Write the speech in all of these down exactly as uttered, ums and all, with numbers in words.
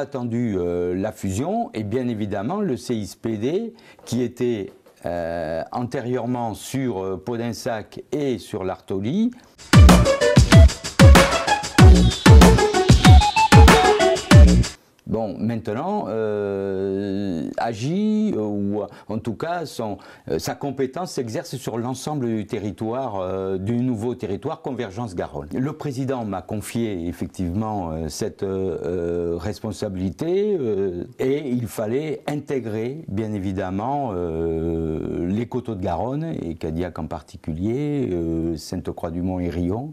attendu euh, la fusion et bien évidemment le C I S P D qui était euh, antérieurement sur euh, Podensac et sur l'Artoli. Bon, maintenant, euh, agit, ou en tout cas, son, sa compétence s'exerce sur l'ensemble du territoire, euh, du nouveau territoire Convergence Garonne. Le président m'a confié effectivement euh, cette euh, responsabilité euh, et il fallait intégrer, bien évidemment, euh, les coteaux de Garonne, et Cadillac en particulier, euh, Sainte-Croix-du-Mont et Rion,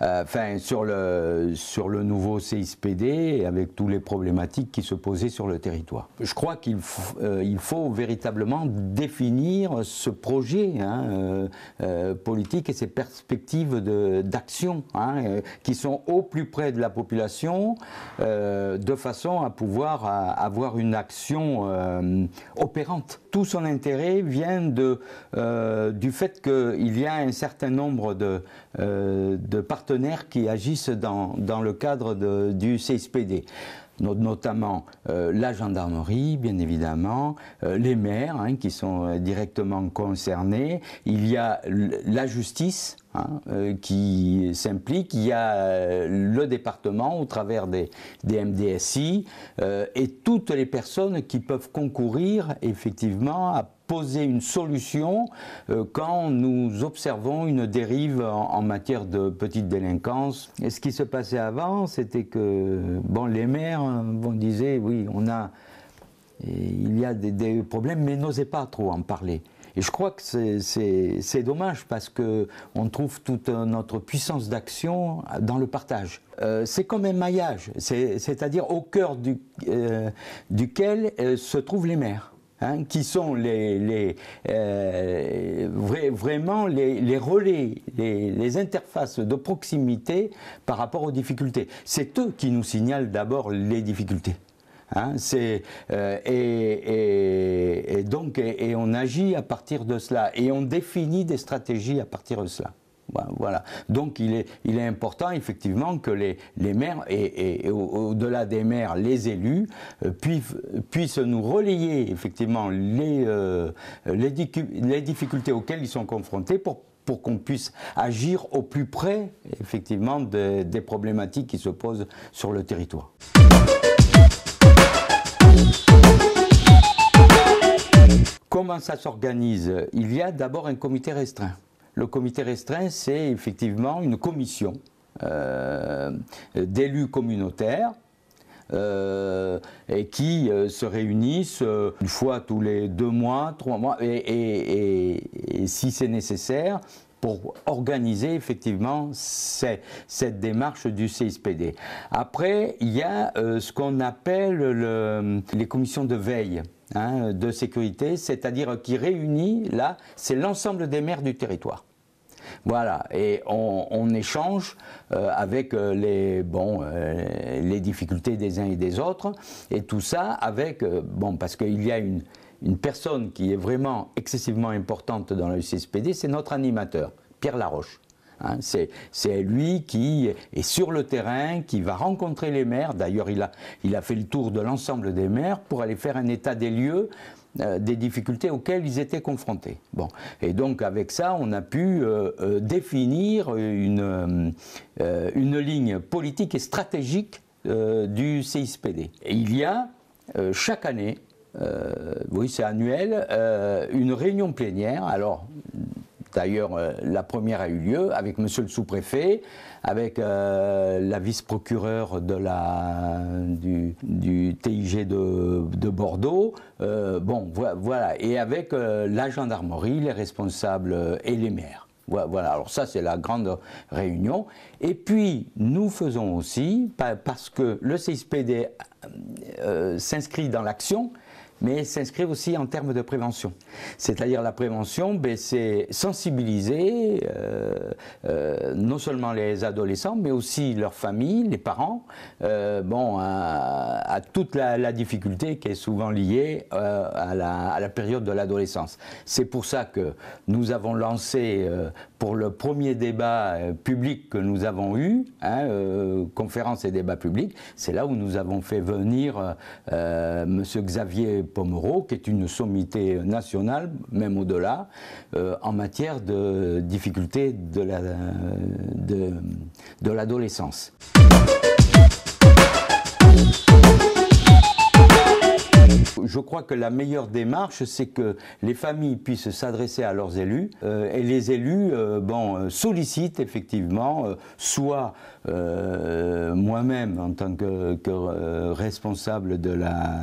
euh, enfin, sur le, sur le nouveau C I S P D, avec tous les problématiques qui se posaient sur le territoire. Je crois qu'il euh, il faut véritablement définir ce projet hein, euh, euh, politique et ses perspectives d'action hein, euh, qui sont au plus près de la population euh, de façon à pouvoir à, avoir une action euh, opérante. Tout son intérêt vient de, euh, du fait qu'il y a un certain nombre de, euh, de partenaires qui agissent dans, dans le cadre de, du C S P D. Notamment euh, la gendarmerie, bien évidemment, euh, les maires hein, qui sont directement concernés, il y a la justice hein, euh, qui s'implique, il y a euh, le département au travers des, des M D S I euh, et toutes les personnes qui peuvent concourir effectivement à poser une solution euh, quand nous observons une dérive en, en matière de petite délinquance. Et ce qui se passait avant, c'était que bon, les maires bon, disaient oui, on a, il y a des, des problèmes, mais n'osaient pas trop en parler. Et je crois que c'est dommage parce qu'on trouve toute notre puissance d'action dans le partage. Euh, c'est comme un maillage, c'est-à-dire au cœur du, euh, duquel euh, se trouvent les maires. Hein, qui sont les, les, euh, vra vraiment les, les relais, les, les interfaces de proximité par rapport aux difficultés. C'est eux qui nous signalent d'abord les difficultés. Hein, c'est, euh, et, et, et donc et, et on agit à partir de cela et on définit des stratégies à partir de cela. Voilà. Donc il est, il est important effectivement que les, les maires et, et, et au-delà des maires, les élus euh, puissent, puissent nous relayer effectivement les, euh, les, les difficultés auxquelles ils sont confrontés pour, pour qu'on puisse agir au plus près effectivement de, des problématiques qui se posent sur le territoire. Comment ça s'organise? Il y a d'abord un comité restreint. Le comité restreint, c'est effectivement une commission euh, d'élus communautaires euh, et qui euh, se réunissent euh, une fois tous les deux mois, trois mois, et, et, et, et si c'est nécessaire, pour organiser effectivement ces, cette démarche du C I S P D. Après, il y a euh, ce qu'on appelle le, les commissions de veille. Hein, de sécurité, c'est-à-dire qui réunit, là, c'est l'ensemble des maires du territoire. Voilà, et on, on échange euh, avec les, bon, euh, les difficultés des uns et des autres, et tout ça avec, euh, bon, parce qu'il y a une, une personne qui est vraiment excessivement importante dans le C S P D, c'est notre animateur, Pierre Laroche. Hein, c'est lui qui est sur le terrain, qui va rencontrer les maires. D'ailleurs, il a, il a fait le tour de l'ensemble des maires pour aller faire un état des lieux euh, des difficultés auxquelles ils étaient confrontés. Bon. Et donc, avec ça, on a pu euh, euh, définir une, euh, une ligne politique et stratégique euh, du C I S P D. Et il y a, euh, chaque année, euh, oui, c'est annuel, euh, une réunion plénière. Alors, d'ailleurs, euh, la première a eu lieu avec monsieur le sous-préfet, avec euh, la vice-procureure de la, du, du T I G de, de Bordeaux. Euh, bon, voilà. Et avec euh, la gendarmerie, les responsables et les maires. Voilà, alors ça c'est la grande réunion. Et puis nous faisons aussi, parce que le C I S P D euh, s'inscrit dans l'action, mais s'inscrivent aussi en termes de prévention. C'est-à-dire la prévention, ben, c'est sensibiliser euh, euh, non seulement les adolescents, mais aussi leurs familles, les parents, euh, bon, à, à toute la, la difficulté qui est souvent liée euh, à, la, à la période de l'adolescence. C'est pour ça que nous avons lancé, euh, pour le premier débat euh, public que nous avons eu, hein, euh, conférence et débat public, c'est là où nous avons fait venir euh, M. Xavier Pomeraux, qui est une sommité nationale, même au-delà, euh, en matière de difficultés de la, de, de l'adolescence. Je crois que la meilleure démarche, c'est que les familles puissent s'adresser à leurs élus euh, et les élus euh, bon, sollicitent effectivement, euh, soit euh, moi-même en tant que, que euh, responsable de la,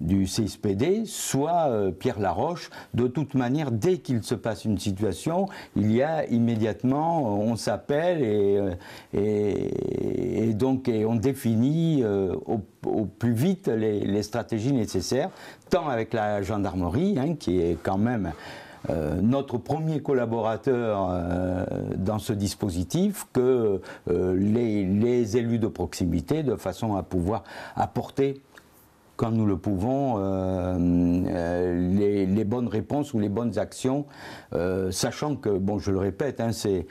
du C I S P D, soit euh, Pierre Laroche. De toute manière, dès qu'il se passe une situation, il y a immédiatement, on s'appelle et, et, et donc et on définit euh, au, au plus vite les, les stratégies nécessaires, tant avec la gendarmerie, hein, qui est quand même euh, notre premier collaborateur euh, dans ce dispositif, que euh, les, les élus de proximité, de façon à pouvoir apporter, quand nous le pouvons, euh, euh, les, les bonnes réponses ou les bonnes actions, euh, sachant que, bon, je le répète, hein, c'est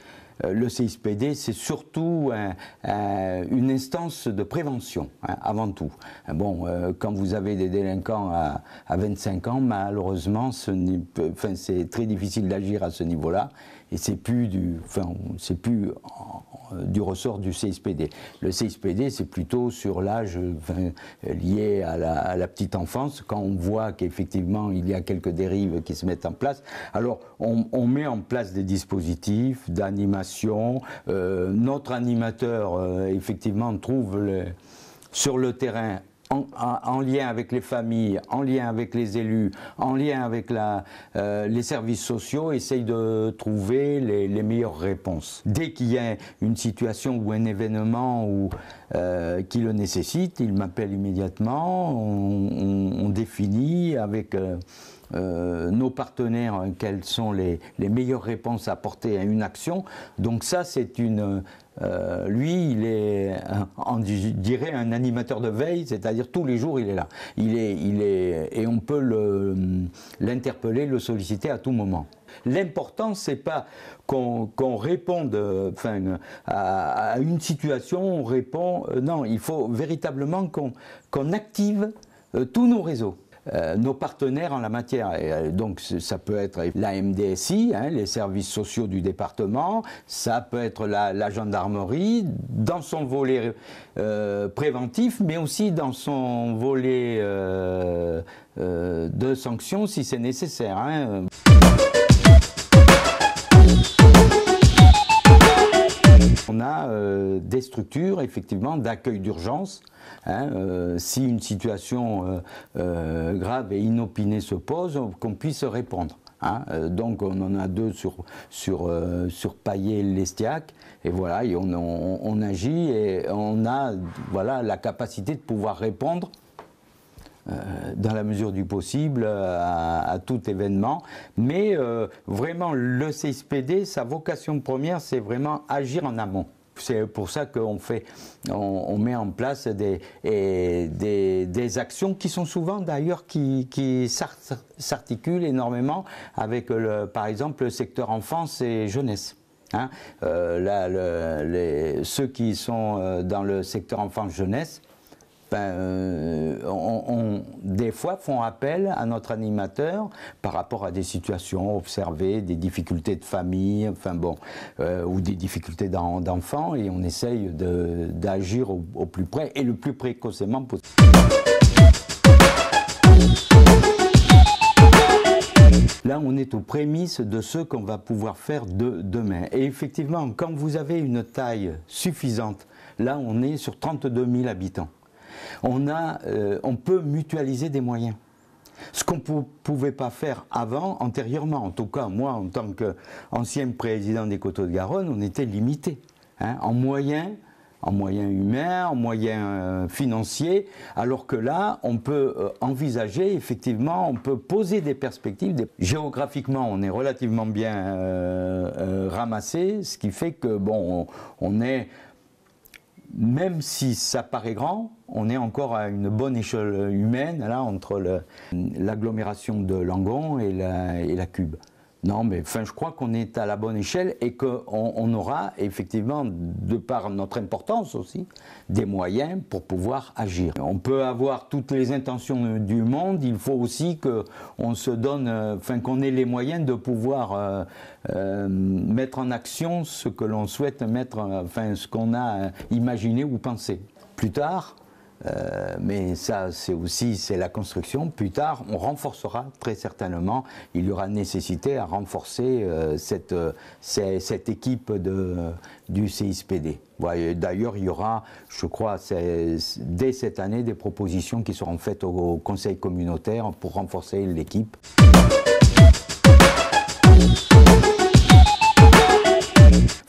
le C I S P D, c'est surtout un, un, une instance de prévention, hein, avant tout. Bon, euh, quand vous avez des délinquants à, à vingt-cinq ans, malheureusement, c'est ce très difficile d'agir à ce niveau-là, et c'est plus du, enfin, c'est plus du ressort du C I S P D. Le C I S P D, c'est plutôt sur l'âge, enfin, lié à la, à la petite enfance, quand on voit qu'effectivement il y a quelques dérives qui se mettent en place. Alors, on, on met en place des dispositifs d'animation. Euh, notre animateur, euh, effectivement, trouve le, sur le terrain, en, en, en lien avec les familles, en lien avec les élus, en lien avec la, euh, les services sociaux, essaye de trouver les, les meilleures réponses. Dès qu'il y a une situation ou un événement ou, euh, qui le nécessite, il m'appelle immédiatement, on, on, on définit avec... Euh, Euh, nos partenaires, hein, quelles sont les, les meilleures réponses à apporter à une action. Donc ça, c'est une... Euh, lui, il est, on dirait, un animateur de veille, c'est-à-dire tous les jours, il est là. Il est, il est, et on peut le, l'interpeller, le solliciter à tout moment. L'important, c'est pas qu'on qu'on réponde, enfin, à, à une situation, on répond... Euh, non, il faut véritablement qu'on qu'on active euh, tous nos réseaux. Euh, nos partenaires en la matière, et, euh, donc ça peut être la M D S I, hein, les services sociaux du département, ça peut être la, la gendarmerie, dans son volet euh, préventif, mais aussi dans son volet euh, euh, de sanctions si c'est nécessaire, hein. On a euh, des structures, effectivement, d'accueil d'urgence, hein, euh, si une situation euh, euh, grave et inopinée se pose, qu'on puisse répondre. Hein. Euh, donc on en a deux sur, sur, euh, sur Paillet et Lestiac, et voilà, et on, on, on agit et on a, voilà, la capacité de pouvoir répondre Euh, dans la mesure du possible euh, à, à tout événement, mais euh, vraiment le C I S P D, sa vocation première, c'est vraiment agir en amont. C'est pour ça qu'on fait, on, on met en place des, et des, des actions qui sont souvent d'ailleurs qui, qui s'articulent énormément avec le, par exemple le secteur enfance et jeunesse. Hein, euh, là, le, les, ceux qui sont dans le secteur enfance-jeunesse, ben, euh, on, on, des fois font appel à notre animateur par rapport à des situations observées, des difficultés de famille, enfin bon, euh, ou des difficultés d'enfants, et on essaye d'agir au, au plus près et le plus précocement possible. Là, on est aux prémices de ce qu'on va pouvoir faire de, demain. Et effectivement, quand vous avez une taille suffisante, là on est sur trente-deux mille habitants. On, a, euh, on peut mutualiser des moyens. Ce qu'on ne pouvait pas faire avant, antérieurement. En tout cas, moi, en tant qu'ancien président des Coteaux de Garonne, on était limité, hein, en moyens. en moyens humains, en moyens euh, financiers, alors que là, on peut euh, envisager, effectivement, on peut poser des perspectives. Des... Géographiquement, on est relativement bien euh, euh, ramassé, ce qui fait que, bon, on, on est, même si ça paraît grand, on est encore à une bonne échelle humaine, là, entre l'agglomération de Langon et la, et la Cub. Non, mais enfin, je crois qu'on est à la bonne échelle et qu'on on aura effectivement, de par notre importance aussi, des moyens pour pouvoir agir. On peut avoir toutes les intentions du monde, il faut aussi qu'on se donne, enfin, qu'on ait les moyens de pouvoir euh, euh, mettre en action ce que l'on souhaite mettre, enfin, ce qu'on a imaginé ou pensé. Plus tard, Euh, mais ça c'est aussi c'est la construction, plus tard on renforcera très certainement, il y aura nécessité à renforcer euh, cette, euh, cette équipe de, euh, du C I S P D. Ouais, d'ailleurs il y aura, je crois, dès cette année des propositions qui seront faites au, au conseil communautaire pour renforcer l'équipe.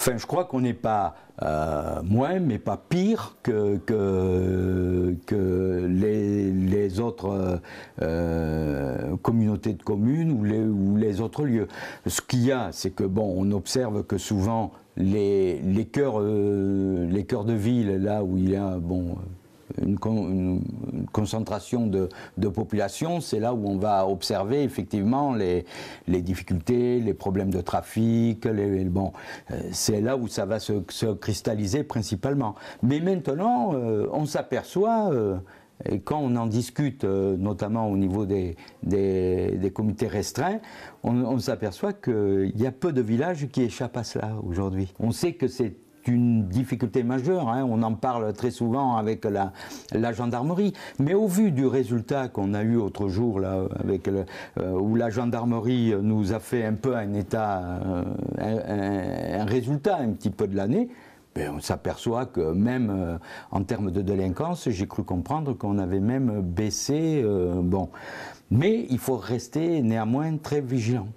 Enfin, je crois qu'on n'est pas euh, moins, mais pas pire que, que, que les, les autres euh, communautés de communes ou les, ou les autres lieux. Ce qu'il y a, c'est que bon, on observe que souvent les, les, cœurs, euh, les cœurs de ville, là où il y a bon, une, con, une, une concentration de, de population, c'est là où on va observer effectivement les, les difficultés, les problèmes de trafic, les, bon, euh, c'est là où ça va se, se cristalliser principalement. Mais maintenant, euh, on s'aperçoit, euh, et quand on en discute, euh, notamment au niveau des, des, des comités restreints, on, on s'aperçoit qu'il y a peu de villages qui échappent à cela aujourd'hui. On sait que c'est une difficulté majeure, hein, on en parle très souvent avec la, la gendarmerie, mais au vu du résultat qu'on a eu autre jour, là, avec le, euh, où la gendarmerie nous a fait un peu un état, euh, un, un, un résultat un petit peu de l'année, ben on s'aperçoit que même euh, en termes de délinquance, j'ai cru comprendre qu'on avait même baissé, euh, bon, mais il faut rester néanmoins très vigilant.